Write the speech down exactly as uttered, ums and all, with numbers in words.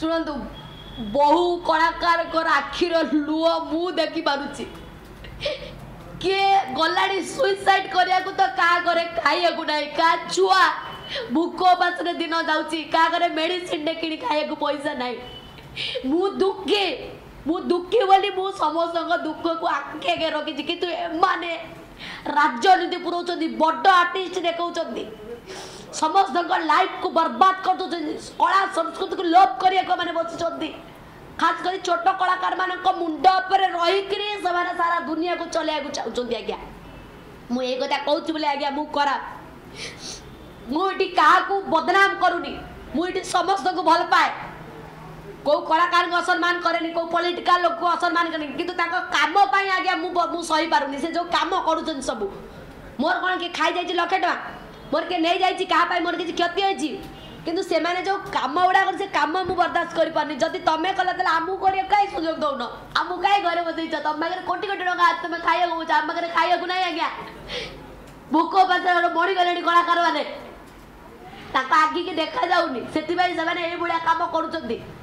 शुणु बहु कलाकार आखिर लुह मु देखी पार्टी किए गला सुइसाइड करने को तो क्या घरे खाया ना क्या छुआ भूक उपास दिन जाऊँगी क्या घरे मेडिसीन ने कि खाया पैसा ना मु दुखी मु दुखी बोली मु समस्त दुख को आखे आगे रखी कि राजनीति पुराच बड़ आर्टिस्ट देखा समस्त लाइफ को बर्बाद कर दौरान कला संस्कृति को लोप करने को मैंने बस खास कर छोट कलाकार मान मुंड रही सारा दुनिया को चलिया चाहते आज्ञा मुझे कथा कहती बोले आज्ञा मु मुझे क्या बदनाम करूनी मुझे समस्त को भल पाए कौ कलाकार असम्मान कैनि कौ पॉलिटिकल लोक असम्मान कैनि कि कम आज्ञा मुझे सही पारूनी से जो कम कर सब मोर कौन किए खाई जाइए लक्षे टाँह मोर के नहीं जाइए क्या मोर किसी क्षति होती कितु से मैंने जो कम गुड़ाक से कम मुझे बर्दाश्त करें जदि तुम्हें कल आमको कहीं कहीं सुजोग दौन आम कहीं घर बस तुम पाखे कोटी कोटी टाँह तुम खाया आम पाखे खाया ना आज्ञा भूक उपास बढ़ीगले कलाकार मैंने आगे देखा जाऊनी से कम कर